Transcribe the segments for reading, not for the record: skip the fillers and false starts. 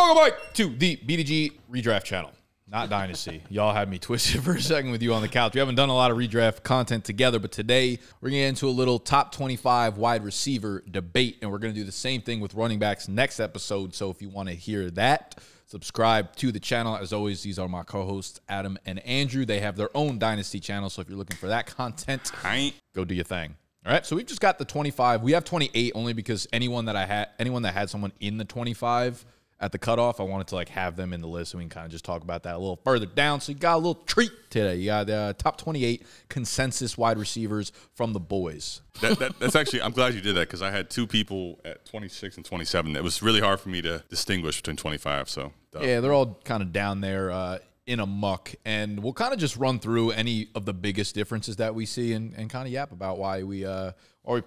Welcome back to the BDG Redraft channel, not Dynasty. Y'all had me twisted for a second with you on the couch. We haven't done a lot of redraft content together, but today we're going to get into a little top 25 wide receiver debate, and we're going to do the same thing with running backs next episode. So if you want to hear that, subscribe to the channel. As always, these are my co-hosts, Adam and Andrew. They have their own Dynasty channel, so if you're looking for that content, go do your thing. All right, so we've just got the 25. We have 28 only because anyone that had someone in the 25 at the cutoff, I wanted to like have them in the list, so we can kind of just talk about that a little further down. So you got a little treat today. You got the top 28 consensus wide receivers from the boys. That's actually, I'm glad you did that, because I had two people at 26 and 27. It was really hard for me to distinguish between 25. So duh. Yeah, they're all kind of down there. In a muck, and we'll kind of just run through any of the biggest differences that we see and kind of yap about why we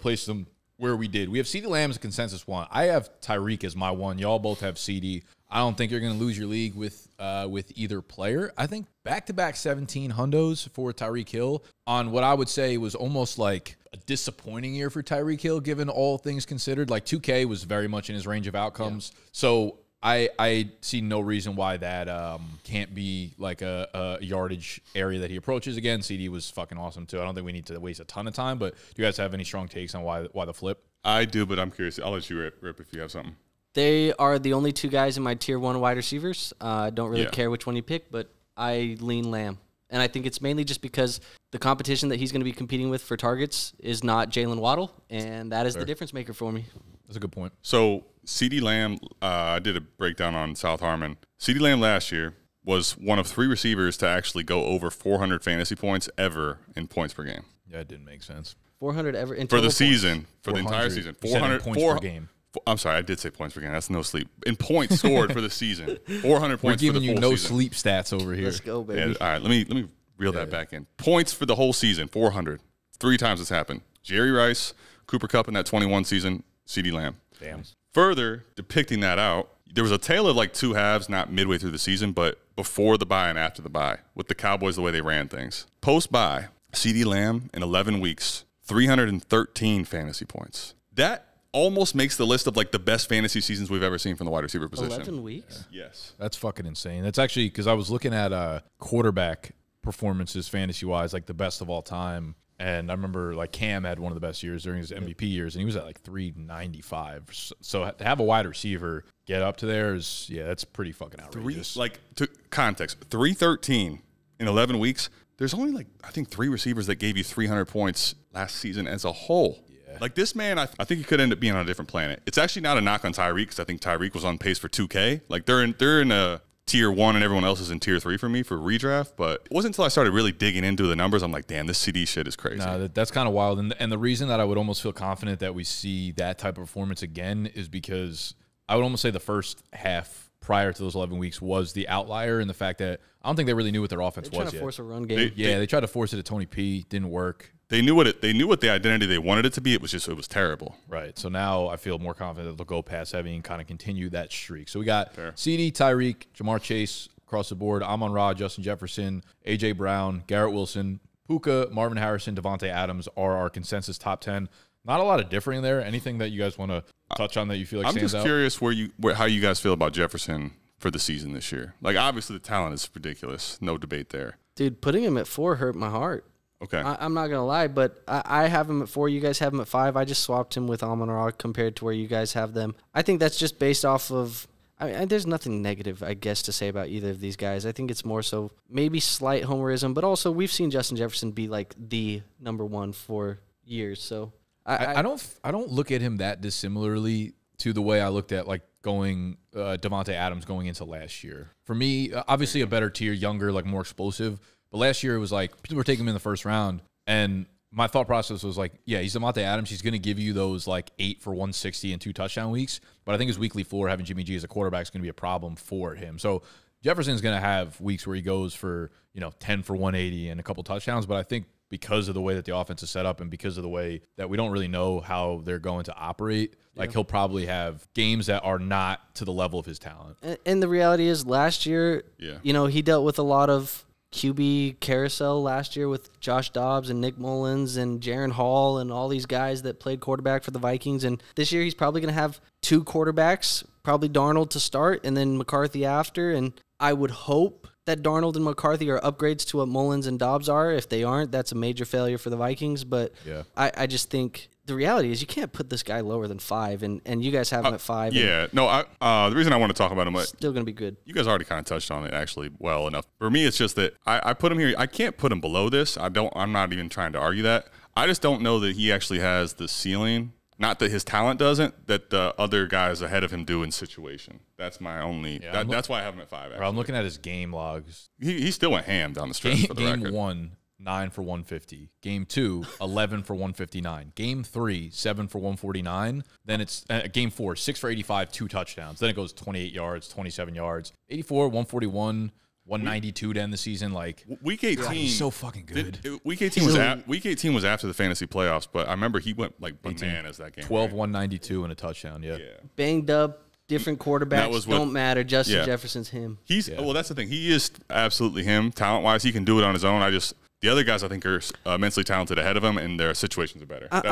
placed them where we did. We have CeeDee Lamb as a consensus one. I have Tyreek as my one. Y'all both have CeeDee. I don't think you're going to lose your league with either player. I think back-to-back 17 hundos for Tyreek Hill on what I would say was almost like a disappointing year for Tyreek Hill, given all things considered. Like 2K was very much in his range of outcomes. Yeah. So I see no reason why that can't be like a yardage area that he approaches. Again, CeeDee was fucking awesome too. I don't think we need to waste a ton of time, but do you guys have any strong takes on why the flip? I do, but I'm curious. I'll let you rip if you have something. They are the only two guys in my tier one wide receivers. I don't really care which one you pick, but I lean Lamb. And I think it's mainly just because the competition that he's going to be competing with for targets is not Jalen Waddle, and that is the difference maker for me. That's a good point. So CeeDee Lamb, I did a breakdown on South Harmon. CeeDee Lamb last year was one of three receivers to actually go over 400 fantasy points ever in points per game. Yeah, it didn't make sense. 400 ever in for the season, for the entire season. 400 points per game. I'm sorry, I did say points per game. That's no sleep. In points scored for the season, 400 points for the whole season. We're giving you no sleep stats over here. Let's go, baby. Yeah, all right, let me reel that back in. Points for the whole season, 400. Three times it's happened. Jerry Rice, Cooper Kupp in that 21 season, CeeDee Lamb. Damn. Further depicting that out, there was a tale of like two halves, not midway through the season, but before the bye and after the bye, with the Cowboys the way they ran things. Post-bye, CeeDee Lamb in 11 weeks, 313 fantasy points. That almost makes the list of like the best fantasy seasons we've ever seen from the wide receiver position. 11 weeks? Yeah. Yes. That's fucking insane. That's actually, because I was looking at quarterback performances fantasy-wise, like the best of all time. And I remember, like, Cam had one of the best years during his MVP years, and he was at, like, 395. So to have a wide receiver get up to there is, yeah, that's pretty fucking outrageous. To context, 313 in 11 weeks, there's only, like, I think three receivers that gave you 300 points last season as a whole. Yeah. Like, this man, I think he could end up being on a different planet. It's actually not a knock on Tyreek, because I think Tyreek was on pace for 2K. Like, they're in a tier one and everyone else is in tier three for me for redraft, but it wasn't until I started really digging into the numbers. I'm like, damn, this CD shit is crazy. Nah, that's kind of wild. And the reason that I would almost feel confident that we see that type of performance again is because I would almost say the first half prior to those 11 weeks was the outlier, and the fact that I don't think they really knew what their offense was yet. They tried to force a run game. They tried to force it at Tony P. Didn't work. They knew what the identity they wanted it to be. It was terrible. Right. So now I feel more confident that they'll go pass heavy and kind of continue that streak. So we got CeeDee, Tyreek, Ja'Marr Chase across the board, Amon-Ra, Justin Jefferson, AJ Brown, Garrett Wilson, Puka, Marvin Harrison, Davante Adams are our consensus top 10. Not a lot of differing there. Anything that you guys want to touch on that you feel like stands out? I'm just curious how you guys feel about Jefferson for the season this year. Like, obviously the talent is ridiculous. No debate there. Dude, putting him at 4 hurt my heart. Okay. I'm not going to lie, but I have him at 4. You guys have him at 5. I just swapped him with Amon-Ra compared to where you guys have them. I think that's just based off of – I mean, there's nothing negative, I guess, to say about either of these guys. I think it's more so maybe slight homerism, but also we've seen Justin Jefferson be like the number one for years. So I don't look at him that dissimilarly to the way I looked at like going Davante Adams going into last year. For me, obviously a better tier, younger, like more explosive. But last year, it was like people were taking him in the first round, and my thought process was like, yeah, he's Davante Adams. He's going to give you those like 8 for 160 and 2 touchdown weeks. But I think his weekly floor, having Jimmy G as a quarterback, is going to be a problem for him. So Jefferson's going to have weeks where he goes for, 10 for 180 and a couple touchdowns. But I think because of the way that the offense is set up and because of the way that we don't really know how they're going to operate, like he'll probably have games that are not to the level of his talent. And the reality is last year, he dealt with a lot of QB carousel last year with Josh Dobbs and Nick Mullins and Jaron Hall and all these guys that played quarterback for the Vikings. And this year he's probably going to have 2 quarterbacks probably Darnold to start and then McCarthy after. And I would hope that Darnold and McCarthy are upgrades to what Mullins and Dobbs are. If they aren't, that's a major failure for the Vikings. But yeah. I just think the reality is you can't put this guy lower than 5, and you guys have him at 5. Yeah. No, the reason I want to talk about him is still going to be good. You guys already kind of touched on it actually well enough. For me, it's just that I put him here. I can't put him below this. I'm not even trying to argue that. I just don't know that he actually has the ceiling. Not that his talent doesn't, that the other guys ahead of him do in situation. That's my only yeah, – that's why I have him at 5. Actually. I'm looking at his game logs. He still went ham down the stretch for the game record. Game 1, 9 for 150. Game 2, 11 for 159. Game 3, 7 for 149. Then it's game 4, 6 for 85, 2 touchdowns. Then it goes 28 yards, 27 yards, 84, 141. 192 to end the season. Like week 18, God, he's so fucking good. Week 18 was after the fantasy playoffs, but I remember he went like bananas that game. 12, right? 192 and a touchdown. Yeah. Banged up, different quarterbacks. Don't matter. Justin Jefferenson's him. Well, that's the thing. He is absolutely him. Talent wise, he can do it on his own. The other guys I think are immensely talented ahead of him, and their situations are better. That's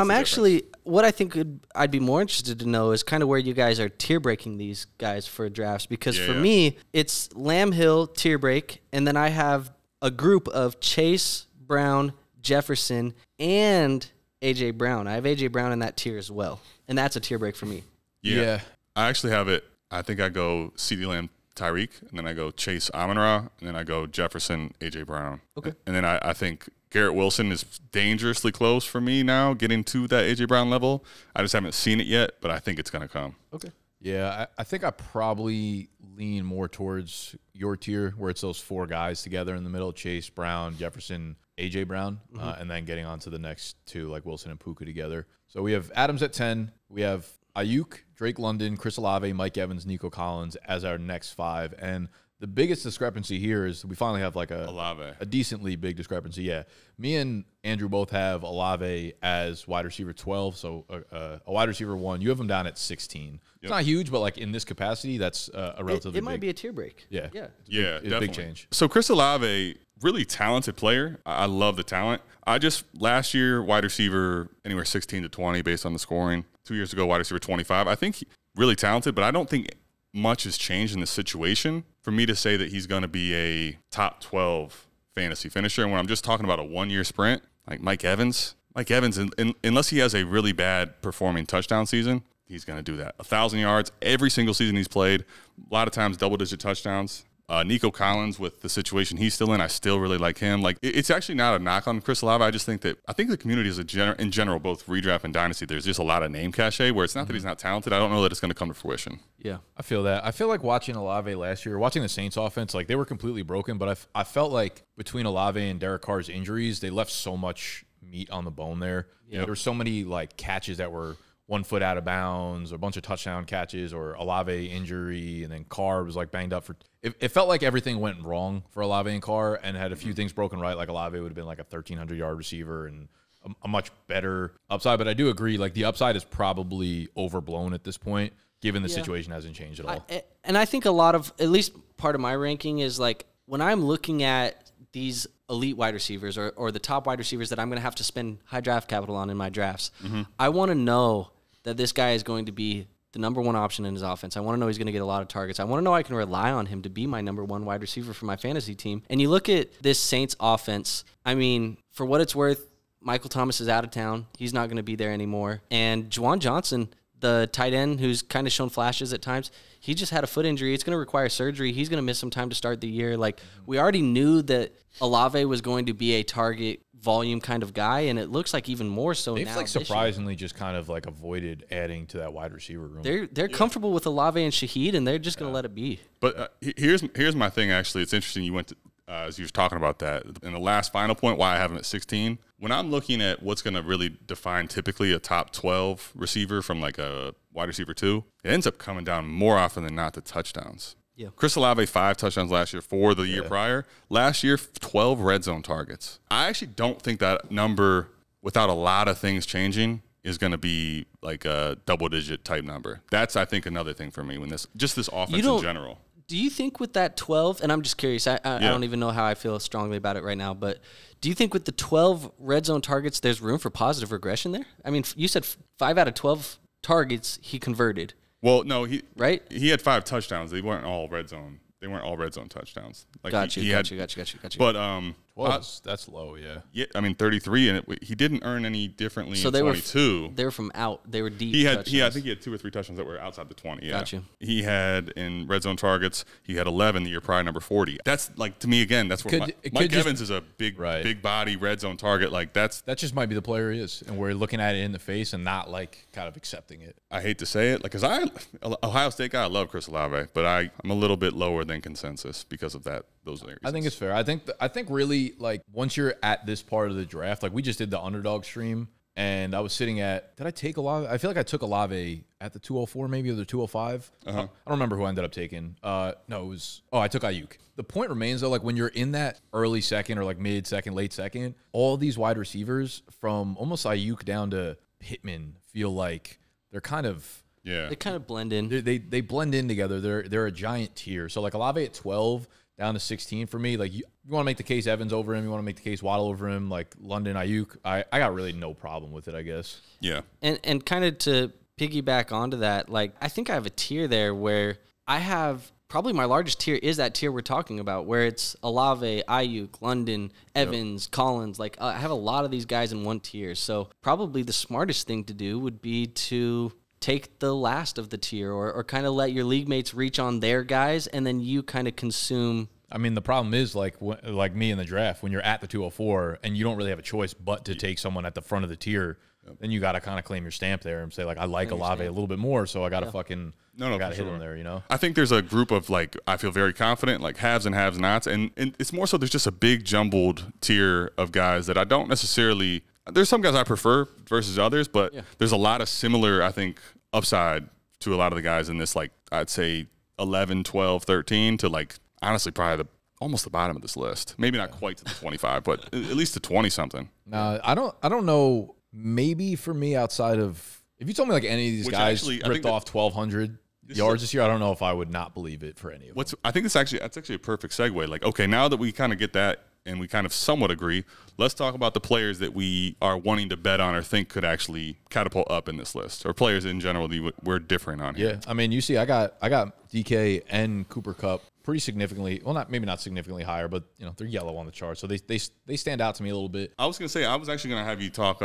what I think I'd be more interested to know is kind of where you guys are tier breaking these guys for drafts, because for me, it's Lamb, Hill, tier break, and then I have a group of Chase, Brown, Jefferson, and AJ Brown. I have AJ Brown in that tier as well, and that's a tier break for me. Yeah. I actually have it. I think I go CeeDee Lamb, Tyreek, and then I go Chase, Amon-Ra, and then I go Jefferson, AJ Brown. Okay. And then I think Garrett Wilson is dangerously close for me now, getting to that AJ Brown level. I just haven't seen it yet, but I think it's going to come. Okay. Yeah, I think I probably lean more towards your tier where it's those 4 guys together in the middle, Chase, Brown, Jefferson, AJ Brown, and then getting on to the next 2, like Wilson and Puka together. So we have Adams at 10. We have Aiyuk, Drake London, Chris Olave, Mike Evans, Nico Collins as our next 5. And the biggest discrepancy here is we finally have like a decently big discrepancy. Yeah. Me and Andrew both have Olave as wide receiver 12. So a wide receiver 1. You have him down at 16. Yep. It's not huge, but like in this capacity, that's a relatively big. It might be a tier break. Yeah. Yeah. It's a big change. So Chris Olave, really talented player. I love the talent. I just last year, wide receiver anywhere 16 to 20 based on the scoring. 2 years ago, wide receiver 25. I think he, really talented, but I don't think much has changed in the situation for me to say that he's going to be a top 12 fantasy finisher. And when I'm just talking about a one-year sprint, like Mike Evans, unless he has a really bad performing touchdown season, he's going to do that. 1,000 yards every single season he's played. A lot of times double-digit touchdowns. Nico Collins, with the situation he's still in, I still really like him. Like, it's actually not a knock on Chris Olave. I just think that the community is in general, both redraft and dynasty, there's just a lot of name cachet where it's not that he's not talented. I don't know that it's going to come to fruition. Yeah, I feel that. I feel like watching Olave last year, watching the Saints offense, like they were completely broken, but I felt like between Olave and Derek Carr's injuries, they left so much meat on the bone there. Yep. There were so many like catches that were 1 foot out of bounds, or a bunch of touchdown catches, or Olave injury, and then Carr was like banged up for. It felt like everything went wrong for Olave and Carr, and had a few things broken right. Like Olave would have been like a 1,300-yard receiver and a much better upside. But I do agree, like the upside is probably overblown at this point, given the situation hasn't changed at all. And I think at least part of my ranking is like when I'm looking at these elite wide receivers or the top wide receivers that I'm going to have to spend high draft capital on in my drafts, I want to know that this guy is going to be the #1 option in his offense. I want to know he's going to get a lot of targets. I want to know I can rely on him to be my #1 wide receiver for my fantasy team. And you look at this Saints offense, I mean, for what it's worth, Michael Thomas is out of town. He's not going to be there anymore. And Juwan Johnson, the tight end who's kind of shown flashes at times, he just had a foot injury. It's going to require surgery. He's going to miss some time to start the year. Like, we already knew that Olave was going to be a target volume kind of guy, and it looks like even more so now. They've like surprisingly just kind of like avoided adding to that wide receiver room. They're comfortable with Olave and Shahid, and they're just going to let it be. But here's my thing, actually. It's interesting you went to, as you were talking about that, and the last final point, why I have him at 16. When I'm looking at what's going to really define typically a top 12 receiver from like a wide receiver 2, it ends up coming down more often than not to touchdowns. Yeah. Chris Olave, 5 touchdowns last year, 4 the year prior. Last year, 12 red zone targets. I actually don't think that number, without a lot of things changing, is going to be like a double-digit type number. That's, I think, another thing for me when this offense in general. Do you think with that 12, and I'm just curious, I don't even know how I feel strongly about it right now, but do you think with the 12 red zone targets, there's room for positive regression there? I mean, you said 5 out of 12 targets he converted. Well, no, he had 5 touchdowns. They weren't all red zone. They weren't all red zone touchdowns. Like got you. But 12, that's low, yeah. Yeah, I mean 33, and he didn't earn any differently. So in they 22. They were from out. They were deep. He had touchdowns. I think he had 2 or 3 touchdowns that were outside the 20. Yeah. Got you. He had in red zone targets. He had 11 the year prior, number 40. That's like to me again. That's where Mike Evans is a big, big body red zone target. Like that just might be the player he is, and we're looking at it in the face and not like kind of accepting it. I hate to say it, like because Ohio State guy, I love Chris Olave, but I'm a little bit lower than consensus because of that. Those areas. I think it's fair. I think really like once you're at this part of the draft, like we just did the underdog stream and I was sitting at, did I take Olave? I feel like I took Olave at the 204 maybe or the 205. I don't remember who I ended up taking. No, it was, oh, I took Aiyuk. The point remains though, like when you're in that early second or like mid second, late second, all these wide receivers from almost Aiyuk down to Pittman feel like they're kind of, yeah, they kind of blend in. They blend in together. They're a giant tier. So like Olave at 12, down to 16 for me. Like you want to make the case Evans over him. You want to make the case Waddle over him. Like London, Aiyuk. I got really no problem with it, I guess. Yeah. And kind of to piggyback onto that, like I think I have a tier there where I have probably my largest tier is that tier we're talking about where it's Olave, Aiyuk, London, Evans, Collins. Like I have a lot of these guys in one tier. So probably the smartest thing to do would be to take the last of the tier or kind of let your league mates reach on their guys and then you kind of consume. I mean, the problem is like me in the draft, when you're at the 204 and you don't really have a choice but to take someone at the front of the tier, then you got to kind of claim your stamp there and say, like, I like Olave a little bit more, so I got to fucking hit him there, you know? I think there's a group of, like, I feel very confident, like, haves and have-nots, and it's more so there's just a big jumbled tier of guys that I don't necessarily – there's some guys I prefer versus others, but there's a lot of similar, I think, upside to a lot of the guys in this, like, I'd say 11, 12, 13 to, like, honestly, probably almost the bottom of this list. Maybe not quite to the 25, but at least to 20-something. No, I don't know. Maybe for me outside of – if you told me, like, any of these guys actually, ripped off 1,200 yards this year, I don't know if I would not believe it for any of them. I think that's actually a perfect segue. Like, okay, now that we kind of get that – and we kind of somewhat agree, let's talk about the players that we are wanting to bet on or think could actually catapult up in this list, or players in general that we're different on here. Yeah, I mean, you see, I got DK and Cooper Kupp pretty significantly, well, maybe not significantly higher, but, you know, they're yellow on the chart, so they stand out to me a little bit. I was going to say, I was actually going to have you talk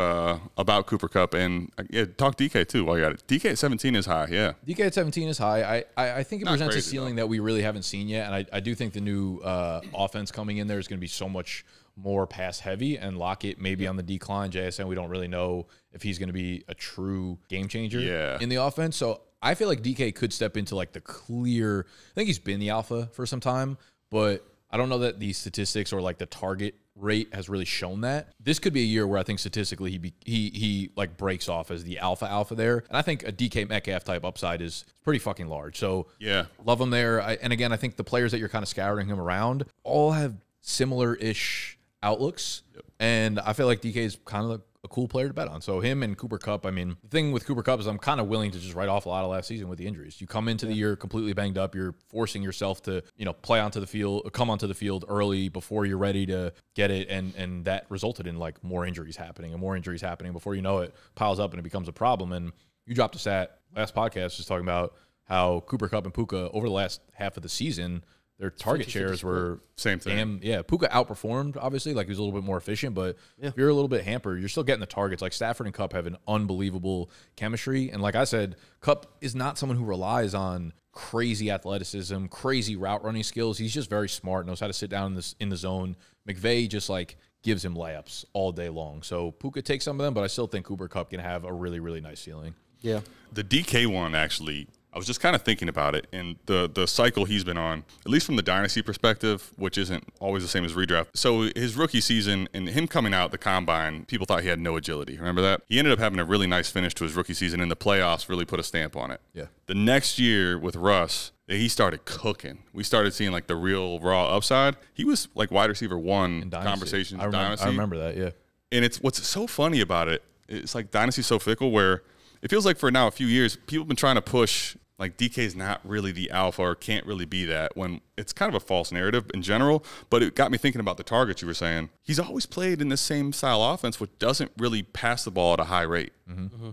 about Cooper Kupp and talk DK too while you're at it. DK at 17 is high, yeah. DK at 17 is high. I think it presents a ceiling that we really haven't seen yet, and I do think the new offense coming in there is going to be so much more pass heavy, and Lockett maybe on the decline. JSN, we don't really know if he's going to be a true game changer in the offense, so I feel like DK could step into like the clear – I think he's been the alpha for some time, but I don't know that the statistics or like the target rate has really shown that. This could be a year where I think statistically he like breaks off as the alpha there. And I think a DK Metcalf type upside is pretty fucking large. So yeah, love him there. And again, I think the players that you're kind of scouring him around all have similar-ish outlooks. Yep. And I feel like DK is kind of like a cool player to bet on. So him and Cooper Kupp, I mean, the thing with Cooper Kupp is I'm kind of willing to just write off a lot of last season with the injuries. You come into the year completely banged up. You're forcing yourself to, you know, come onto the field early before you're ready to get it. And that resulted in like more injuries happening and more injuries happening. Before you know it, piles up and it becomes a problem. And you dropped a stat last podcast just talking about how Cooper Kupp and Puka over the last half of the season, their target shares were same thing. Puka outperformed, obviously. Like, he was a little bit more efficient, but if you're a little bit hampered, you're still getting the targets. Like, Stafford and Kupp have an unbelievable chemistry. And like I said, Kupp is not someone who relies on crazy athleticism, crazy route running skills. He's just very smart, knows how to sit down in the zone. McVay just, like, gives him layups all day long. So Puka takes some of them, but I still think Cooper Kupp can have a really, really nice ceiling. Yeah. The DK one, actually – I was just kind of thinking about it, and the cycle he's been on, at least from the dynasty perspective, which isn't always the same as redraft. So his rookie season and him coming out the combine, people thought he had no agility. Remember that? He ended up having a really nice finish to his rookie season, and the playoffs really put a stamp on it. Yeah. The next year with Russ, he started cooking. We started seeing, like, the real raw upside. He was, like, wide receiver one conversations. I remember that, yeah. And it's what's so funny about it, it's like dynasty's so fickle where – it feels like for now a few years, people have been trying to push like DK's not really the alpha or can't really be that, when it's kind of a false narrative in general. But it got me thinking about the targets you were saying. He's always played in the same style offense, which doesn't really pass the ball at a high rate.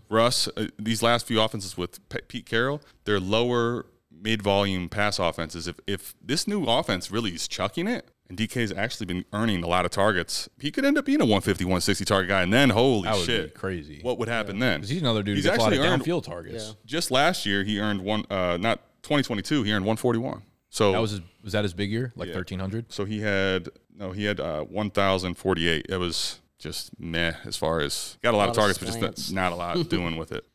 Russ, these last few offenses with Pete Carroll, they're lower mid-volume pass offenses. If this new offense really is chucking it, and DK's actually been earning a lot of targets, he could end up being a 150, 160 target guy, and then, holy shit. That would be crazy. What would happen then? Because he's another dude who's actually earned downfield targets. Just last year, he earned one, not 2022, he earned 141. So that was his, was that his big year? Like 1,300? So he had, no, he had 1,048. It was just meh as far as, got a lot of targets, but just not a lot doing with it.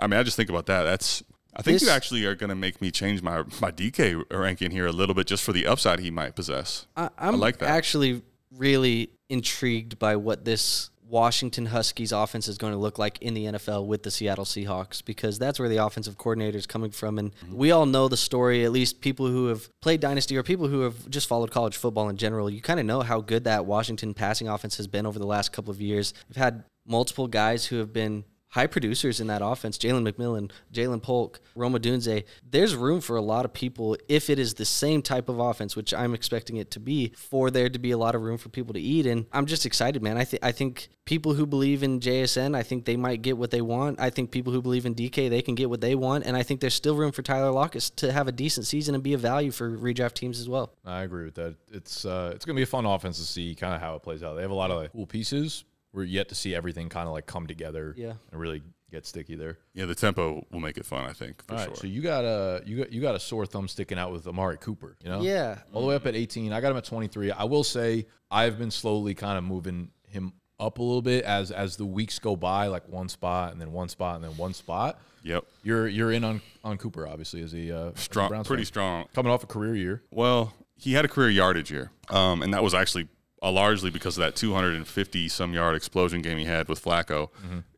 I mean, I just think about that. That's, I think you actually are going to make me change my DK ranking here a little bit just for the upside he might possess. I like that. I'm actually really intrigued by what this Washington Huskies offense is going to look like in the NFL with the Seattle Seahawks, because that's where the offensive coordinator is coming from. And we all know the story, at least people who have played Dynasty or people who have just followed college football in general. You kind of know how good that Washington passing offense has been over the last couple of years. We've had multiple guys who have been high producers in that offense, Jalen McMillan, Jalen Polk, Roma Dunze. There's room for a lot of people if it is the same type of offense, which I'm expecting it to be, for there to be a lot of room for people to eat. And I'm just excited, man. I think people who believe in JSN, I think they might get what they want. I think people who believe in DK, they can get what they want. And I think there's still room for Tyler Lockett to have a decent season and be a value for redraft teams as well. I agree with that. It's going to be a fun offense to see kind of how it plays out. They have a lot of like cool pieces. We're yet to see everything kind of like come together and really get sticky there. Yeah, the tempo will make it fun, I think, for sure. So you got a sore thumb sticking out with Amari Cooper, you know? Yeah. All the way up at 18. I got him at 23. I will say I've been slowly kind of moving him up a little bit as the weeks go by, like one spot and then one spot and then one spot. Yep. You're in on Cooper, obviously, as a strong, pretty strong. Coming off a career year. Well, he had a career yardage year, and that was actually – largely because of that 250-some-yard explosion game he had with Flacco.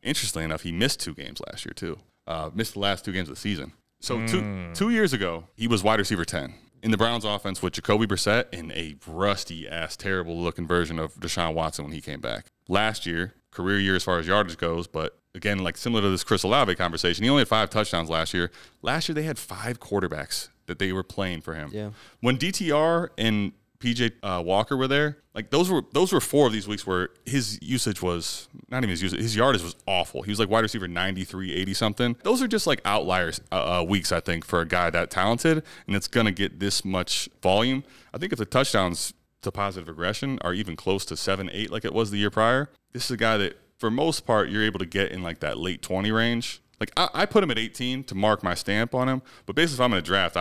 Interestingly enough, he missed 2 games last year, too. Missed the last 2 games of the season. So two years ago, he was wide receiver 10 in the Browns offense with Jacoby Brissett and a rusty-ass, terrible-looking version of Deshaun Watson when he came back. Last year, career year as far as yardage goes, but again, like similar to this Chris Olave conversation, he only had 5 touchdowns last year. Last year, they had 5 quarterbacks that they were playing for him. When DTR and PJ Walker were there, like those were 4 of these weeks where his usage was not even his usage, his yardage was awful. He was like wide receiver 93, 80 something. Those are just like outliers weeks, I think, for a guy that talented and it's gonna get this much volume. I think if the touchdowns to positive regression are even close to 7, 8 like it was the year prior, this is a guy that for most part you're able to get in like that late 20 range. Like I put him at 18 to mark my stamp on him, but basically if I'm in a draft,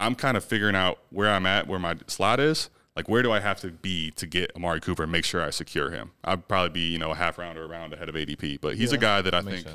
I'm kind of figuring out where I'm at, where my slot is. Like, where do I have to be to get Amari Cooper and make sure I secure him? I'd probably be, you know, a half round or a round ahead of ADP. But he's a guy that I think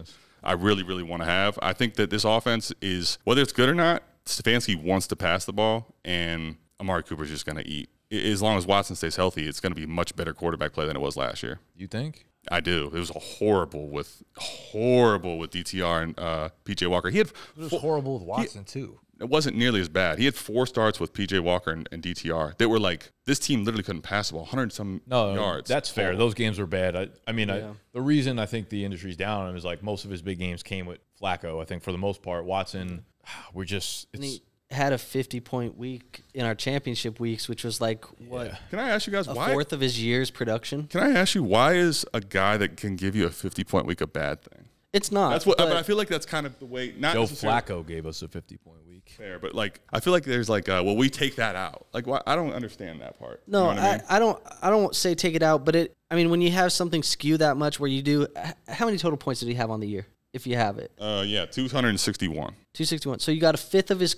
I really, really want to have. I think that this offense is, whether it's good or not, Stefanski wants to pass the ball, and Amari Cooper's just going to eat. As long as Watson stays healthy, it's going to be much better quarterback play than it was last year. You think? I do. It was horrible with DTR and P.J. Walker. It was horrible with Watson, too. It wasn't nearly as bad. He had 4 starts with P.J. Walker and DTR. They were like, this team literally couldn't pass the ball, 100-some yards. That's fair. Those games were bad. The reason I think the industry's down on him is like most of his big games came with Flacco, I think, for the most part. Watson, we're just – it's had a 50-point week in our championship weeks, which was like what? Can I ask you guys why? A fourth of his year's production. Can I ask you why is a guy that can give you a 50-point week a bad thing? It's not. That's what. But I feel like that's kind of the way. Not Joe Flacco gave us a 50-point week. Fair, but like I feel like there's like, well, we take that out. Like, why? I don't understand that part. No, you know I mean? I don't say take it out, but it. I mean, when you have something skew that much, where you do, how many total points did he have on the year? If you have it, 261. 261. So you got a fifth of his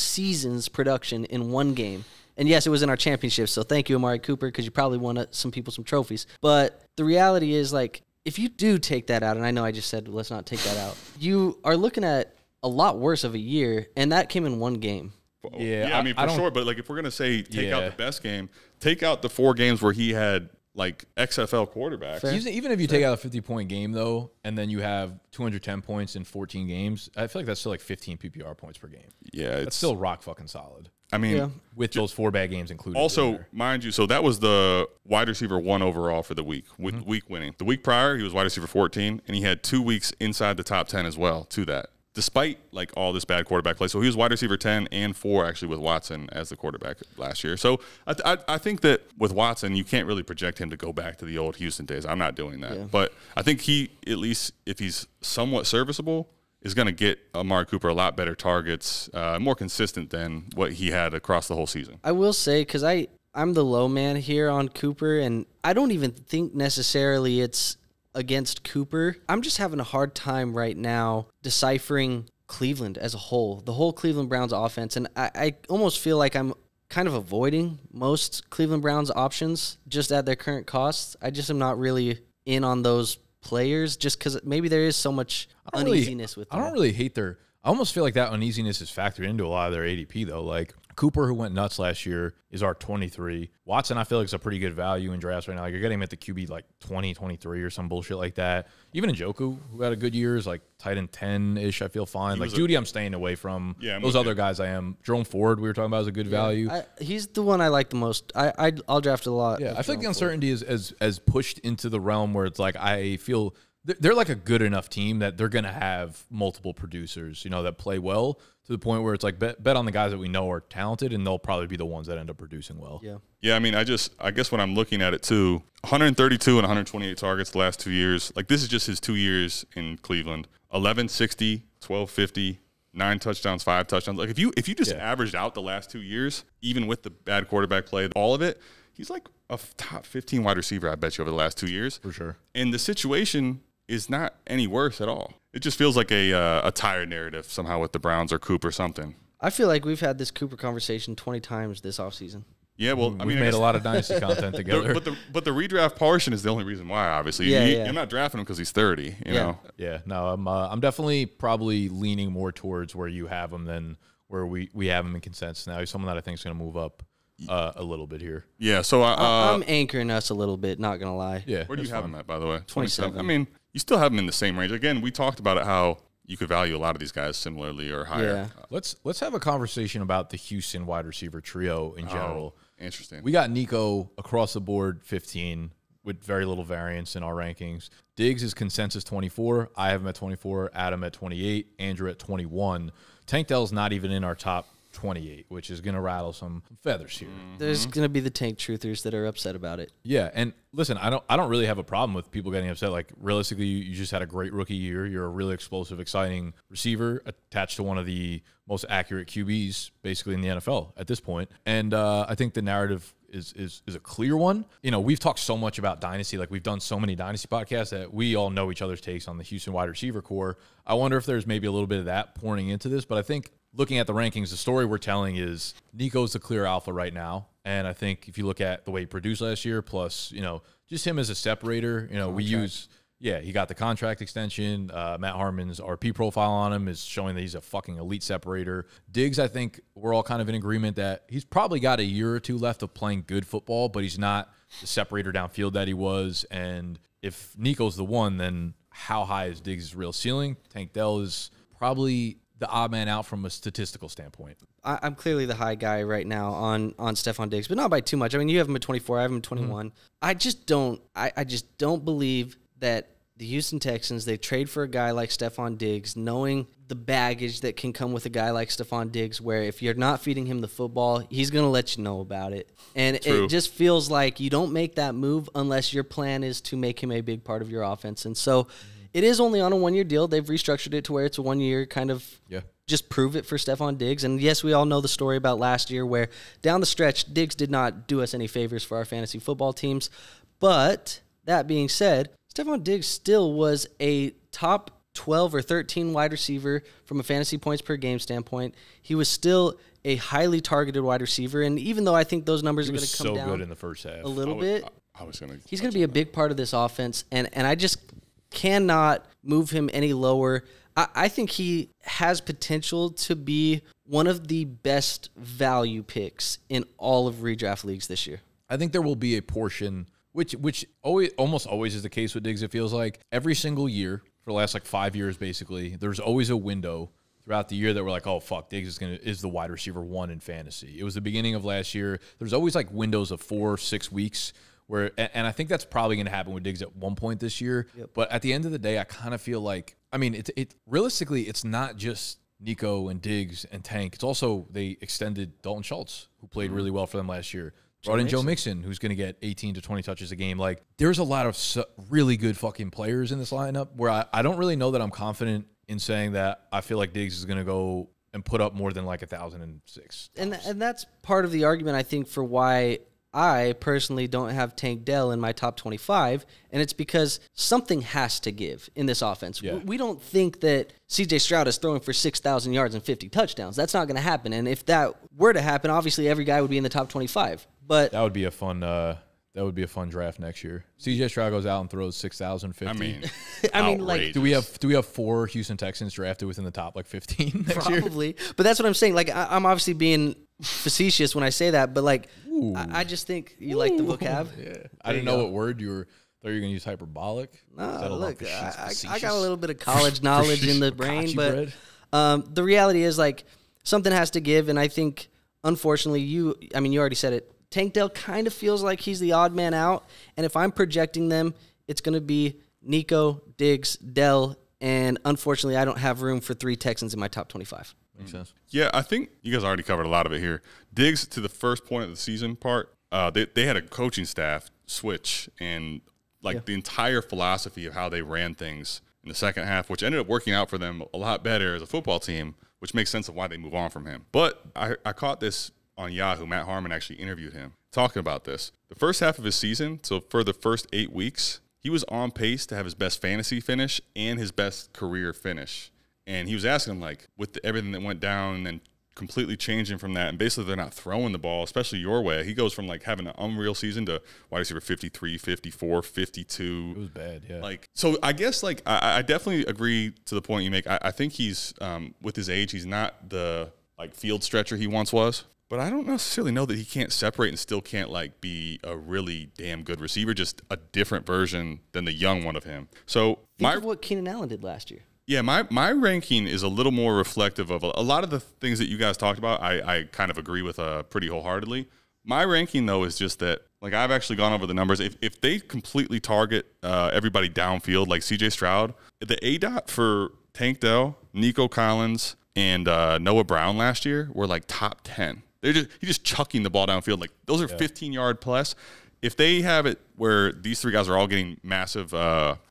season's production in one game. And yes, it was in our championship. So thank you, Amari Cooper, because you probably won some people some trophies. But the reality is, like, if you do take that out, and I know I just said let's not take that out, you are looking at a lot worse of a year, and that came in one game. Yeah, I mean for sure. But like, if we're gonna say take out the best game, take out the 4 games where he had like XFL quarterbacks. Even if you take out a 50-point game, though, and then you have 210 points in 14 games, I feel like that's still like 15 PPR points per game. Yeah. That's still rock fucking solid. I mean. Yeah. With those 4 bad games included. Also, mind you, so that was the wide receiver 1 overall for the week, with week winning. The week prior, he was wide receiver 14, and he had 2 weeks inside the top 10 as well to that. despite like all this bad quarterback play. So he was wide receiver 10 and 4 actually with Watson as the quarterback last year. So I think that with Watson, you can't really project him to go back to the old Houston days. I'm not doing that. Yeah. But I think he, at least if he's somewhat serviceable, is going to get Amari Cooper a lot better targets, more consistent than what he had across the whole season. I will say, because I'm the low man here on Cooper, and I don't even think necessarily it's against Cooper. I'm just having a hard time right now deciphering Cleveland as a whole, the whole Cleveland Browns offense. And I almost feel like I'm kind of avoiding most Cleveland Browns options just at their current costs. I just am not really in on those players just because maybe there is so much uneasiness with them. I don't really hate their... I almost feel like that uneasiness is factored into a lot of their ADP, though. Like, Cooper, who went nuts last year, is our 23. Watson, I feel like, is a pretty good value in drafts right now. Like, you're getting him at the QB, like, 20, 23 or some bullshit like that. Even Njoku, who had a good year, is, like, tight end 10-ish, I feel fine. Like, Judy, I'm staying away from. Yeah, those other guys I am. Jerome Ford, we were talking about, is a good value. He's the one I like the most. I'll draft a lot. Yeah, I feel like the uncertainty is as pushed into the realm where it's like I feel – they're like a good enough team that they're going to have multiple producers, you know, that play well to the point where it's like bet on the guys that we know are talented and they'll probably be the ones that end up producing well. Yeah. Yeah. I mean, I guess when I'm looking at it too, 132 and 128 targets the last 2 years. Like, this is just his 2 years in Cleveland. 1160, 1250, 9 touchdowns, 5 touchdowns. Like, if you just averaged out the last 2 years, even with the bad quarterback play, all of it, he's like a top 15 wide receiver, I bet you, over the last 2 years. For sure. And the situation is not any worse at all. It just feels like a tired narrative somehow with the Browns or Cooper or something. I feel like we've had this Cooper conversation 20 times this offseason. Yeah, well, I mean, we've made a lot of dynasty content together. But the redraft portion is the only reason why, obviously. Yeah, you're not drafting him because he's 30, you know? Yeah, no, I'm definitely probably leaning more towards where you have him than where we have him in consensus now. He's someone that I think is going to move up a little bit here. Yeah, so I'm anchoring us a little bit, not going to lie. Yeah, where do you have him at, by the way? 27. I mean, you still have them in the same range. Again, we talked about it, how you could value a lot of these guys similarly or higher. Yeah. Let's have a conversation about the Houston wide receiver trio in general. Interesting. We got Nico across the board 15 with very little variance in our rankings. Diggs is consensus 24. I have him at 24. Adam at 28. Andrew at 21. Tank Dell's not even in our top 28, which is going to rattle some feathers here. There's going to be the Tank truthers that are upset about it. Yeah, and listen, I don't really have a problem with people getting upset. Like, realistically, you just had a great rookie year. You're a really explosive, exciting receiver attached to one of the most accurate QBs basically in the NFL at this point. And I think the narrative is a clear one. You know, we've talked so much about dynasty, like we've done so many dynasty podcasts that we all know each other's takes on the Houston wide receiver core. I wonder if there's maybe a little bit of that pouring into this, but I think looking at the rankings, the story we're telling is Nico's the clear alpha right now. And I think if you look at the way he produced last year, plus, you know, just him as a separator, you know, contract. He got the contract extension. Matt Harmon's RP profile on him is showing that he's a fucking elite separator. Diggs, I think we're all kind of in agreement that he's probably got a year or two left of playing good football, but he's not the separator downfield that he was. And if Nico's the one, then how high is Diggs' real ceiling? Tank Dell is probably the odd man out from a statistical standpoint. I'm clearly the high guy right now on Stefon Diggs, but not by too much. I mean, you have him at 24, I have him at 21. I just don't believe that the Houston Texans, they trade for a guy like Stefon Diggs, knowing the baggage that can come with a guy like Stefon Diggs, where if you're not feeding him the football, he's going to let you know about it. And it just feels like you don't make that move unless your plan is to make him a big part of your offense. And so it is only on a one-year deal. They've restructured it to where it's a one-year kind of just prove it for Stefon Diggs. And, yes, we all know the story about last year where down the stretch, Diggs did not do us any favors for our fantasy football teams. But that being said, Stefon Diggs still was a top 12 or 13 wide receiver from a fantasy points per game standpoint. He was still a highly targeted wide receiver. And even though I think those numbers are going to come down good in the first half. He's going to be a big part of this offense. And I just cannot move him any lower. I think he has potential to be one of the best value picks in all of redraft leagues this year. I think there will be a portion, which almost always is the case with Diggs, it feels like. Every single year, for the last like 5 years basically, there's always a window throughout the year that we're like, oh, fuck, Diggs is the wide receiver 1 in fantasy. It was the beginning of last year. There's always like windows of 4 or 6 weeks where, and I think that's probably going to happen with Diggs at one point this year. Yep. But at the end of the day, I kind of feel like I mean, realistically, it's not just Nico and Diggs and Tank. It's also they extended Dalton Schultz, who played really well for them last year. Brought in Joe Mixon, who's going to get 18 to 20 touches a game. Like, there's a lot of really good fucking players in this lineup where I don't really know that I'm confident in saying that I feel like Diggs is going to go and put up more than like 1,006. And that's part of the argument, I think, for why I personally don't have Tank Dell in my top 25, and it's because something has to give in this offense. Yeah. We don't think that C.J. Stroud is throwing for 6,000 yards and 50 touchdowns. That's not going to happen, and if that were to happen, obviously every guy would be in the top 25. But that would be a fun that would be a fun draft next year. C.J. Stroud goes out and throws 6,050. I mean, I mean, like, do we have four Houston Texans drafted within the top like 15 next year? Probably. But that's what I'm saying. Like, I'm obviously being facetious when I say that, but like, I just think you like the vocab. Yeah. I didn't know what word you were. Are you going to use hyperbolic? No, look, I got a little bit of college knowledge in the brain, but the reality is, like, something has to give, and I think unfortunately I mean, you already said it. Tank Dell kind of feels like he's the odd man out, and if I'm projecting them, it's going to be Nico, Diggs, Dell, and unfortunately I don't have room for three Texans in my top 25. Makes sense. Yeah, I think you guys already covered a lot of it here. Diggs, to the first point of the season part, they had a coaching staff switch and, like, the entire philosophy of how they ran things in the second half, which ended up working out for them a lot better as a football team, which makes sense of why they move on from him. But I caught this on Yahoo. Matt Harmon actually interviewed him talking about this. The first half of his season, so for the first 8 weeks, he was on pace to have his best fantasy finish and his best career finish. And he was asking him, like, with everything that went down and then completely changing from that, and basically they're not throwing the ball, especially your way. He goes from, like, having an unreal season to wide receiver 53, 54, 52. It was bad, yeah. Like, so I guess, like, I definitely agree to the point you make. I think he's, with his age, he's not the, like, field stretcher he once was. But I don't necessarily know that he can't separate and still can't, like, be a really damn good receiver, just a different version than the young one of him. So think of what Keenan Allen did last year. Yeah, my ranking is a little more reflective of a lot of the things that you guys talked about. I kind of agree with pretty wholeheartedly. My ranking, though, is just that, like, I've actually gone over the numbers. If they completely target everybody downfield, like C.J. Stroud, the ADOT for Tank Dell, Nico Collins, and Noah Brown last year were, like, top 10. He's just chucking the ball downfield. Like, those are 15-yard plus. If they have it where these three guys are all getting massive,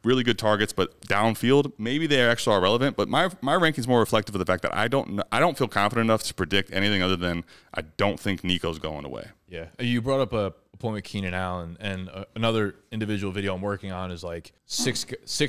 really good targets, but downfield, maybe they actually are relevant. But my ranking is more reflective of the fact that I don't feel confident enough to predict anything other than I don't think Nico's going away. Yeah, you brought up a point with Keenan Allen, and another individual video I'm working on is like six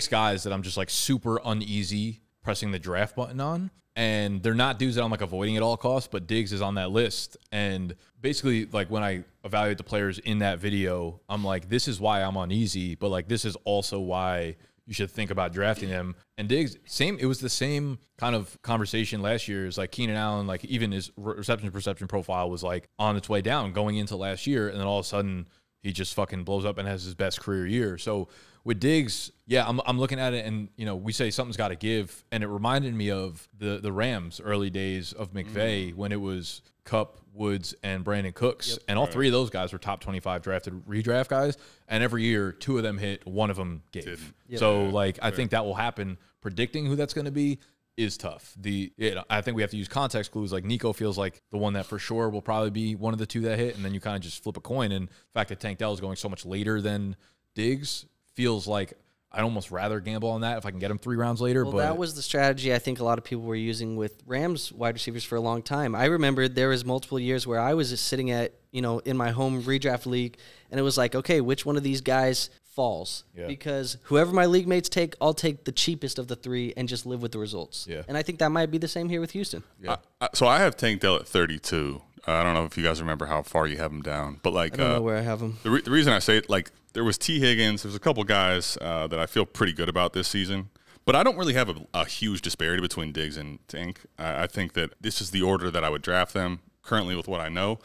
guys that I'm just like super uneasy pressing the draft button on, and they're not dudes that I'm like avoiding at all costs, but Diggs is on that list. And basically, like, when I evaluate the players in that video, I'm like, this is why I'm uneasy, but like, this is also why you should think about drafting them. And Diggs, it was the same kind of conversation last year. It's like Keenan Allen, like, even his reception perception profile was like on its way down going into last year, and then all of a sudden he just fucking blows up and has his best career year. So with Diggs, yeah, I'm looking at it, and, you know, we say something's got to give, and it reminded me of the Rams' early days of McVay when it was Kupp, Woods, and Brandon Cooks, and all three of those guys were top 25 drafted redraft guys, and every year two of them hit, one of them gave. Yep. So, like, I think that will happen. Predicting who that's going to be is tough. I think we have to use context clues. Like, Nico feels like the one that for sure will probably be one of the two that hit, and then you kind of just flip a coin, and the fact that Tank Dell is going so much later than Diggs feels like I'd almost rather gamble on that if I can get him 3 rounds later. Well, but that was the strategy I think a lot of people were using with Rams wide receivers for a long time. I remember there was multiple years where I was just sitting at, you know, in my home redraft league, and it was like, okay, which one of these guys falls? Yeah. Because whoever my league mates take, I'll take the cheapest of the three and just live with the results. Yeah. And I think that might be the same here with Houston. Yeah. So I have Tank Dell at 32. I don't know if you guys remember how far you have him down, but, like, I don't know where I have him. The reason I say it, like, there was T. Higgins. There's a couple guys that I feel pretty good about this season. But I don't really have a huge disparity between Diggs and Tank. I think that this is the order that I would draft them currently with what I know.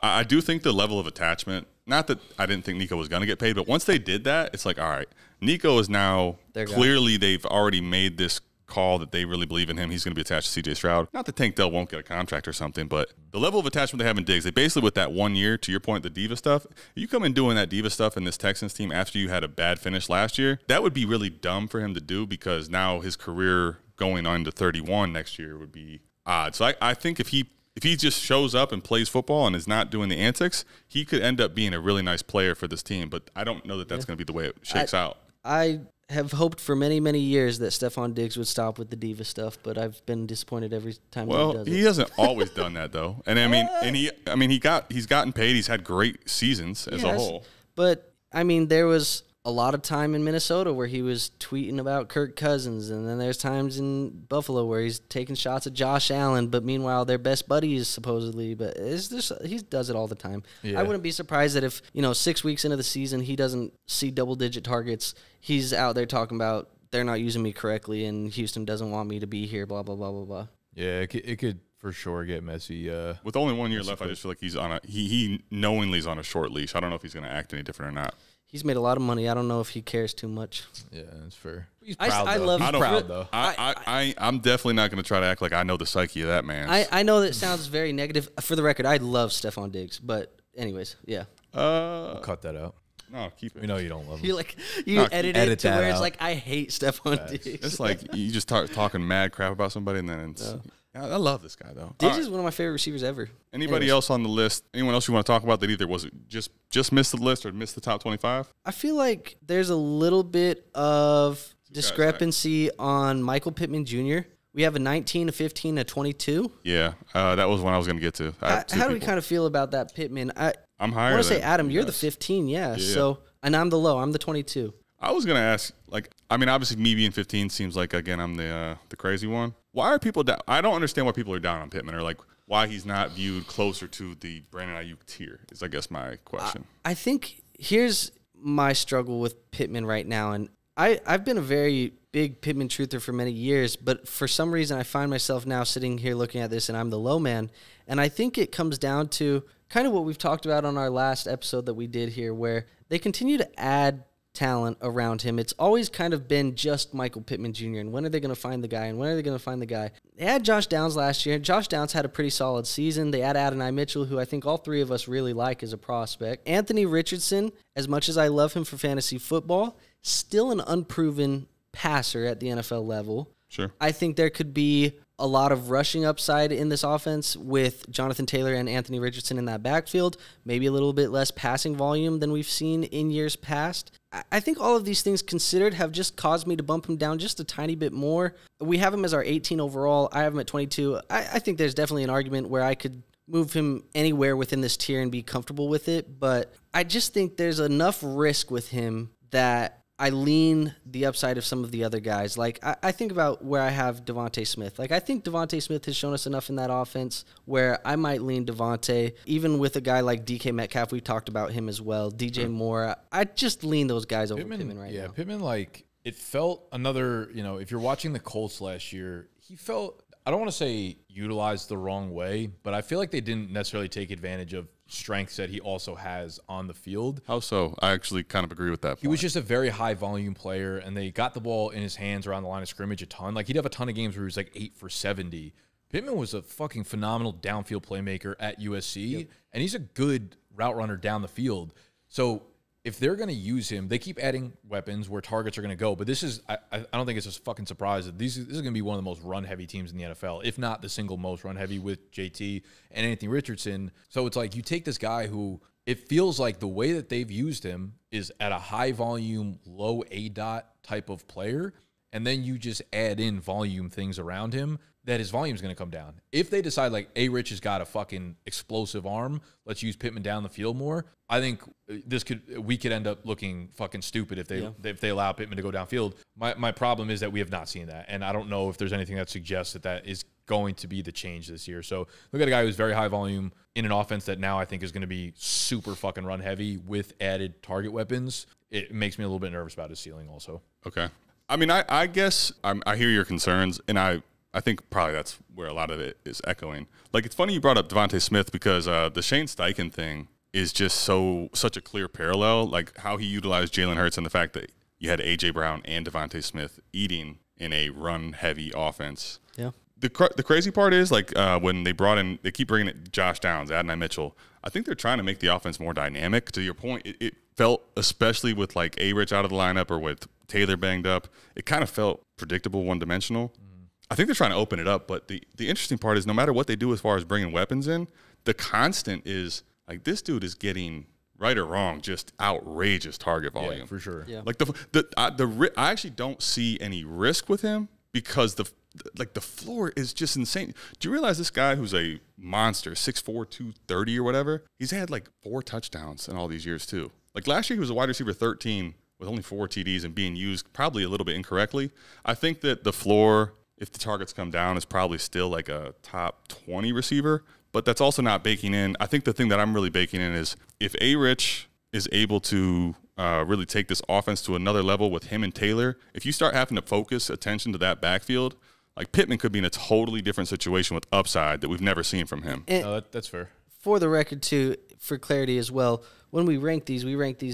I do think the level of attachment, not that I didn't think Nico was going to get paid, but once they did that, it's like, all right, Nico is now, clearly they've already made this call that they really believe in him, he's going to be attached to C.J. Stroud. Not that Tank Dell won't get a contract or something, but the level of attachment they have in Diggs, they basically, with that 1 year, to your point, the diva stuff, you come in doing that diva stuff in this Texans team after you had a bad finish last year, that would be really dumb for him to do, because now his career going on to 31 next year would be odd. So I think if he just shows up and plays football and is not doing the antics, he could end up being a really nice player for this team. But I don't know that that's going to be the way it shakes out. I have hoped for many, many years that Stefon Diggs would stop with the diva stuff, but I've been disappointed every time he does it. He hasn't always done that, though. And I mean, he's gotten paid. He's had great seasons as a whole. But I mean, there was a lot of time in Minnesota where he was tweeting about Kirk Cousins, and then there's times in Buffalo where he's taking shots at Josh Allen, but meanwhile they're best buddies supposedly. But it's just, he does it all the time. Yeah. I wouldn't be surprised that if, you know, 6 weeks into the season he doesn't see double-digit targets, he's out there talking about they're not using me correctly and Houston doesn't want me to be here, blah, blah, blah, blah, blah. Yeah, it could for sure get messy. With only 1 year left, I just feel like he's on a he knowingly is on a short leash. I don't know if he's going to act any different or not. He's made a lot of money. I don't know if he cares too much. Yeah, that's fair. He's proud, though. I love him. Proud, though. I'm definitely not going to try to act like I know the psyche of that man. I know that sounds very negative. For the record, I love Stefon Diggs. But anyways, yeah. We'll cut that out. No, keep it. We know you don't love him. You edit it to where it's like, I hate Stefon Diggs. It's like you just start talking mad crap about somebody, and then it's... I love this guy, though. Diggs is one of my favorite receivers ever. Anyways, else on the list? Anyone else you want to talk about that either was just missed the list or missed the top 25? I feel like there's a little bit of discrepancy on Michael Pittman Jr. We have a 19, a 15, a 22. Yeah, that was one I was going to get to. How do we kind of feel about that Pittman? I'm higher. I want to say, Adam, you're the 15, yeah. So, and I'm the low. I'm the 22. I was going to ask, like, I mean, obviously me being 15 seems like, again, I'm the crazy one. Why are people down? I don't understand why people are down on Pittman, or, like, why he's not viewed closer to the Brandon Aiyuk tier is, I guess, my question. I think here's my struggle with Pittman right now, and I've been a very big Pittman truther for many years, but for some reason I find myself now sitting here looking at this, and I'm the low man, and I think it comes down to kind of what we've talked about on our last episode that we did here, where they continue to add talent around him. It's always kind of been just Michael Pittman Jr. And when are they going to find the guy? And when are they going to find the guy? They had Josh Downs last year. Josh Downs had a pretty solid season. They had Adonai Mitchell, who I think all three of us really like as a prospect. Anthony Richardson, as much as I love him for fantasy football, still an unproven passer at the NFL level. Sure. I think there could be a lot of rushing upside in this offense with Jonathan Taylor and Anthony Richardson in that backfield, maybe a little bit less passing volume than we've seen in years past. I think all of these things considered have just caused me to bump him down just a tiny bit more. We have him as our 18 overall. I have him at 22. I think there's definitely an argument where I could move him anywhere within this tier and be comfortable with it, but I just think there's enough risk with him that I lean the upside of some of the other guys. Like, I think about where I have Devontae Smith. Like, I think Devontae Smith has shown us enough in that offense where I might lean Devontae, even with a guy like DK Metcalf. We talked about him as well. DJ Moore. I just lean those guys over Pittman right now. Yeah, Pittman, like, it felt another, you know, if you're watching the Colts last year, he felt, I don't want to say utilized the wrong way, but I feel like they didn't necessarily take advantage of strengths that he also has on the field. How so? I actually kind of agree with that point. He was just a very high volume player, and they got the ball in his hands around the line of scrimmage a ton. Like, he'd have a ton of games where he was like 8 for 70. Pittman was a fucking phenomenal downfield playmaker at USC, and he's a good route runner down the field. So if they're going to use him, they keep adding weapons where targets are going to go. But this is, I don't think it's a fucking surprise that this is going to be one of the most run-heavy teams in the NFL, if not the single most run-heavy, with JT and Anthony Richardson. So it's like you take this guy who it feels like the way that they've used him is at a high-volume, low A-dot type of player, and then you just add in volume things around him, that his volume is going to come down. If they decide, like, A-Rich has got a fucking explosive arm, let's use Pittman down the field more, I think this could, we could end up looking fucking stupid if they allow Pittman to go downfield. My problem is that we have not seen that, and I don't know if there's anything that suggests that that is going to be the change this year. So look at a guy who's very high volume in an offense that now I think is going to be super fucking run heavy with added target weapons. It makes me a little bit nervous about his ceiling also. Okay. I mean, I guess I hear your concerns, and I think probably that's where a lot of it is echoing. Like, it's funny you brought up Devontae Smith because the Shane Steichen thing is just such a clear parallel. Like, how he utilized Jalen Hurts and the fact that you had AJ Brown and Devontae Smith eating in a run-heavy offense. Yeah. The crazy part is, like, when they brought in – they keep bringing it Josh Downs, Adonai Mitchell. I think they're trying to make the offense more dynamic. To your point, it felt, especially with, like, A-Rich out of the lineup or with Taylor banged up, it kind of felt predictable, one-dimensional. Mm. I think they're trying to open it up, but the interesting part is no matter what they do as far as bringing weapons in, the constant is, like, this dude is getting – right or wrong, just outrageous target volume. Yeah, for sure. Yeah. Like I actually don't see any risk with him because the floor is just insane. Do you realize this guy who's a monster, 6'4", 230 or whatever, he's had like 4 touchdowns in all these years too. Like last year he was a wide receiver 13 with only 4 TDs and being used probably a little bit incorrectly. I think that the floor, if the targets come down, is probably still like a top 20 receiver. But that's also not baking in. I think the thing that I'm really baking in is if A-Rich is able to really take this offense to another level with him and Taylor, if you start having to focus attention to that backfield, like Pittman could be in a totally different situation with upside that we've never seen from him. That's fair. For the record, too, for clarity as well, when we rank these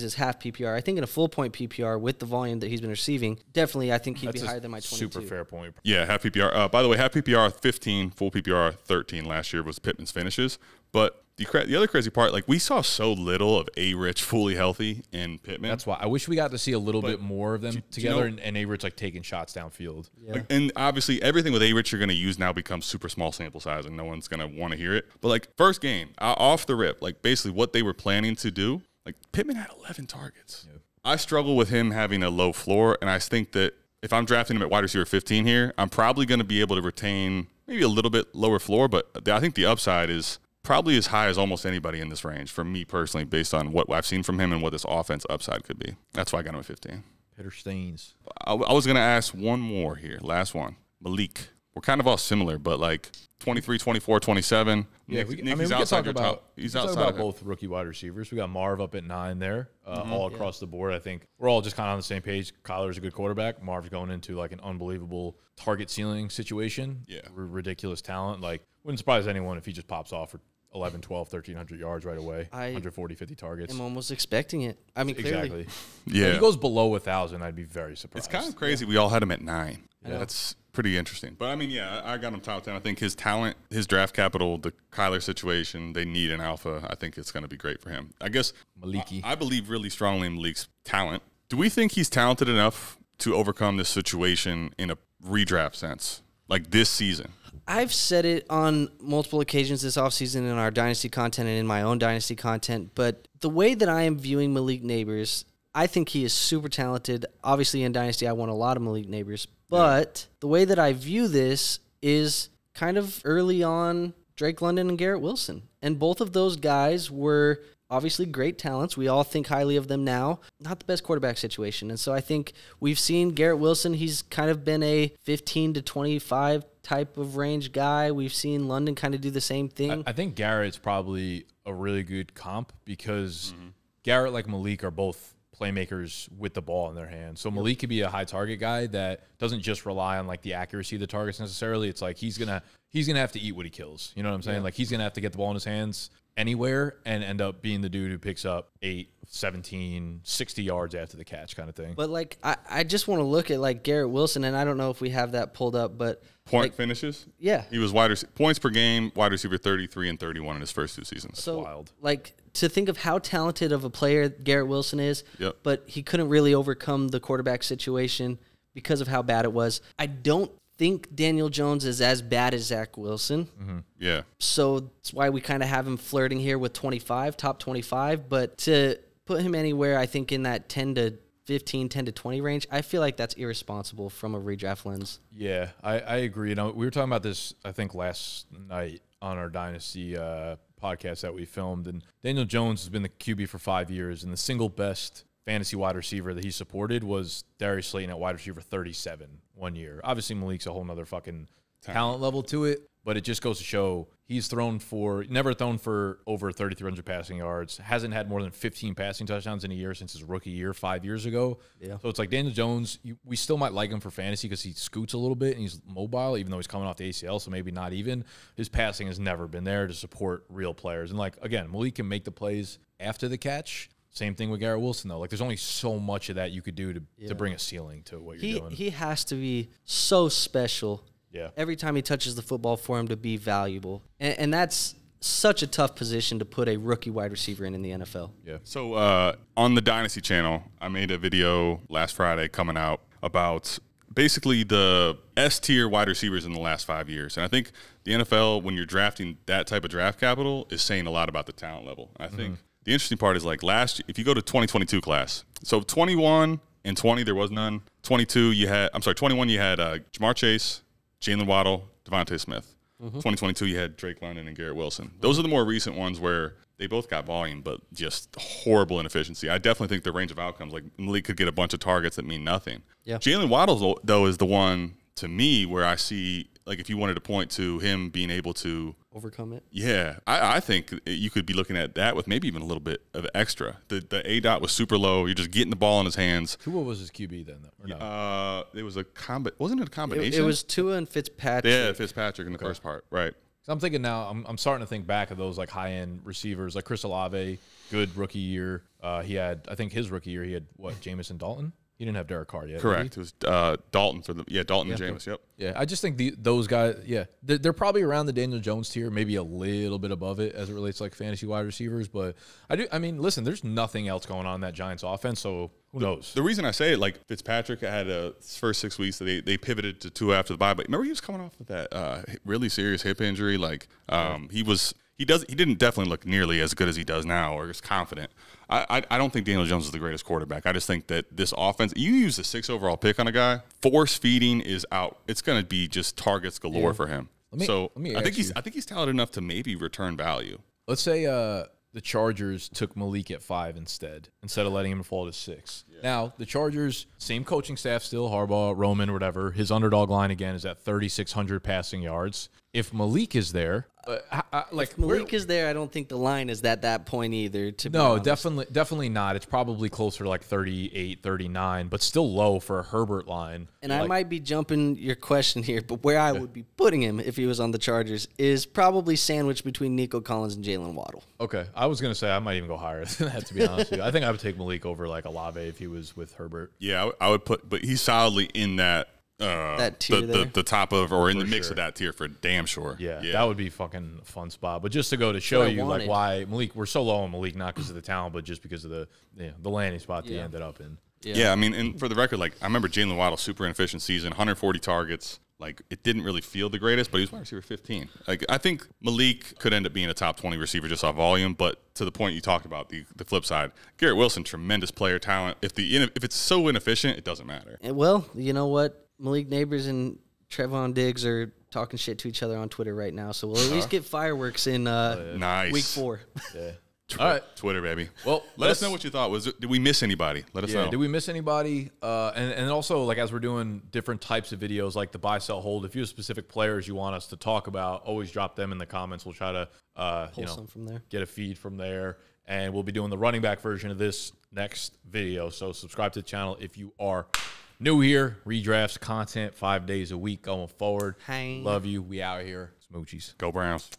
as half PPR. I think in a full-point PPR with the volume that he's been receiving, definitely I think he'd be higher than my 22. Super fair point. Yeah, half PPR. By the way, half PPR 15, full PPR 13 last year was Pittman's finishes. But the other crazy part, like we saw so little of A-Rich fully healthy in Pittman. That's why I wish we got to see a little bit more of them together, and A-Rich like taking shots downfield. Yeah. Like, and obviously everything with A-Rich you're going to use now becomes super small sample size and no one's going to want to hear it. But like first game, off the rip, like basically what they were planning to do, like Pittman had 11 targets. Yep. I struggle with him having a low floor, and I think that if I'm drafting him at wide receiver 15 here, I'm probably going to be able to retain maybe a little bit lower floor, but I think the upside is probably as high as almost anybody in this range for me personally based on what I've seen from him and what this offense upside could be. That's why I got him at 15. Peter Steins. I was going to ask one more here, last one, Malik. We're kind of all similar, but like 23, 24, 27. Yeah, Nick, I mean, we can talk about, both rookie wide receivers. We got Marv up at 9 there, all across the board. I think we're all just kind of on the same page. Kyler's a good quarterback. Marv's going into like an unbelievable target ceiling situation. Yeah. Ridiculous talent. Like, wouldn't surprise anyone if he just pops off for 11, 12, 1,300 yards right away, 140, 50 targets. I'm almost expecting it. I mean, exactly. Yeah. If he goes below 1,000, I'd be very surprised. It's kind of crazy. Yeah. We all had him at 9. Yeah. That's pretty interesting. But, I mean, yeah, I got him top 10. I think his talent, his draft capital, the Kyler situation, they need an alpha. I think it's going to be great for him. I guess Maliki. I believe really strongly in Malik's talent. Do we think he's talented enough to overcome this situation in a redraft sense, like this season? I've said it on multiple occasions this offseason in our Dynasty content and in my own Dynasty content, but the way that I am viewing Malik Nabers, I think he is super talented. Obviously, in Dynasty, I want a lot of Malik Nabers, but the way that I view this is kind of early on Drake London and Garrett Wilson, and both of those guys were obviously great talents. We all think highly of them now. Not the best quarterback situation, and so I think we've seen Garrett Wilson. He's kind of been a 15 to 25 type of range guy. We've seen London kind of do the same thing. I think Garrett's probably a really good comp because Garrett, like Malik, are both playmakers with the ball in their hands. So Malik could be a high target guy that doesn't just rely on like the accuracy of the targets necessarily. It's like he's gonna have to eat what he kills. You know what I'm saying? Yeah. Like he's gonna have to get the ball in his hands anywhere and end up being the dude who picks up 8, 17, 60 yards after the catch kind of thing. But like I just want to look at like Garrett Wilson, and I don't know if we have that pulled up, but point like, finishes? Yeah. He was points per game, wide receiver 33 and 31 in his first 2 seasons. So that's wild. Like to think of how talented of a player Garrett Wilson is, but he couldn't really overcome the quarterback situation because of how bad it was. I don't think Daniel Jones is as bad as Zach Wilson. Yeah. So that's why we kind of have him flirting here with 25, top 25. But to put him anywhere, I think in that 10 to 15, 10 to 20 range, I feel like that's irresponsible from a redraft lens. Yeah, I agree. You know, we were talking about this, I think, last night on our Dynasty podcast that we filmed, and Daniel Jones has been the QB for 5 years, and the single best fantasy wide receiver that he supported was Darius Slayton at wide receiver 37 one year. Obviously, Malik's a whole nother fucking talent level to it, but it just goes to show he's never thrown for over 3,300 passing yards, hasn't had more than 15 passing touchdowns in a year since his rookie year 5 years ago. Yeah. So it's like Daniel Jones, we still might like him for fantasy because he scoots a little bit and he's mobile, even though he's coming off the ACL, so maybe not even. His passing has never been there to support real players. And, like, again, Malik can make the plays after the catch. Same thing with Garrett Wilson, though. Like, there's only so much of that you could do to bring a ceiling to what you're doing. He has to be so special. Yeah. Every time he touches the football for him to be valuable. And that's such a tough position to put a rookie wide receiver in the NFL. Yeah. So on the Dynasty channel, I made a video last Friday coming out about basically the S-tier wide receivers in the last 5 years. And I think the NFL, when you're drafting that type of draft capital, is saying a lot about the talent level. I think the interesting part is, like, last year, if you go to 2022 class, so 21 and 20, there was none. 22, you had, I'm sorry, 21, you had Ja'Marr Chase, Jalen Waddle, Devontae Smith. 2022, you had Drake London and Garrett Wilson. Those are the more recent ones where they both got volume, but just horrible inefficiency. I definitely think the range of outcomes, like Malik could get a bunch of targets that mean nothing. Yeah. Jalen Waddle, though, is the one to me where I see, like, if you wanted to point to him being able to overcome it. Yeah. I think you could be looking at that with maybe even a little bit of extra. The A-dot was super low. You're just getting the ball in his hands. Tua was his QB then, though? Or no? It was a wasn't it a combination? It was Tua and Fitzpatrick. Yeah, Fitzpatrick in the first part, right. So I'm thinking now, I'm starting to think back of those, like, high-end receivers, like Chris Olave, good rookie year. He had, I think his rookie year, he had, what, Jameson Dalton? He didn't have Derek Carr yet. Correct. It was Dalton for the Dalton and Jameis. Yep. Yeah, I just think those guys. Yeah, they're probably around the Daniel Jones tier, maybe a little bit above it as it relates to, like, fantasy wide receivers. But I do. I mean, listen, there's nothing else going on in that Giants offense, so who knows? The reason I say it, like, Fitzpatrick had his first 6 weeks that they pivoted to two after the bye. But remember, he was coming off with that really serious hip injury. Like he was. He didn't definitely look nearly as good as he does now or as confident. I don't think Daniel Jones is the greatest quarterback. I just think that this offense, you use the 6th overall pick on a guy, force feeding is out. It's going to be just targets galore for him. So I think he's talented enough to maybe return value. Let's say the Chargers took Malik at 5 instead of letting him fall to 6. Yeah. Now, the Chargers, same coaching staff still, Harbaugh, Roman, whatever. His underdog line, again, is at 3,600 passing yards. If Malik is there, I don't think the line is at that point either. Definitely not. It's probably closer to like 38, 39, but still low for a Herbert line. And I might be jumping your question here, but where I would be putting him if he was on the Chargers is probably sandwiched between Nico Collins and Jalen Waddle. Okay, I was gonna say I might even go higher than that, to be honest with you. I think I would take Malik over like Olave if he was with Herbert. Yeah, I would put, but he's solidly in that. That tier the top of or in the mix of that tier for damn sure. Yeah, that would be fucking a fun spot. But just to go to show you like why Malik, we're so low on Malik, not because of the talent, but just because of the landing spot they ended up in. Yeah, I mean, and for the record, like I remember Jalen Waddle super inefficient season, 140 targets. Like it didn't really feel the greatest, but he was wide receiver 15. Like I think Malik could end up being a top 20 receiver just off volume. But to the point you talked about, the flip side, Garrett Wilson, tremendous player talent. If it's so inefficient, it doesn't matter. Well, you know what. Malik Nabers and Trevon Diggs are talking shit to each other on Twitter right now, so we'll at least get fireworks in week 4. Yeah. All right. Twitter, baby. Well, let us know what you thought. Did we miss anybody? Let us know. Did we miss anybody? And also, like, as we're doing different types of videos, like the buy, sell, hold, if you have specific players you want us to talk about, always drop them in the comments. We'll try to pull some from there. Get a feed from there. And we'll be doing the running back version of this next video, so subscribe to the channel if you are new here. Redrafts content 5 days a week going forward. Love you. We out here. Smoochies. Go Browns.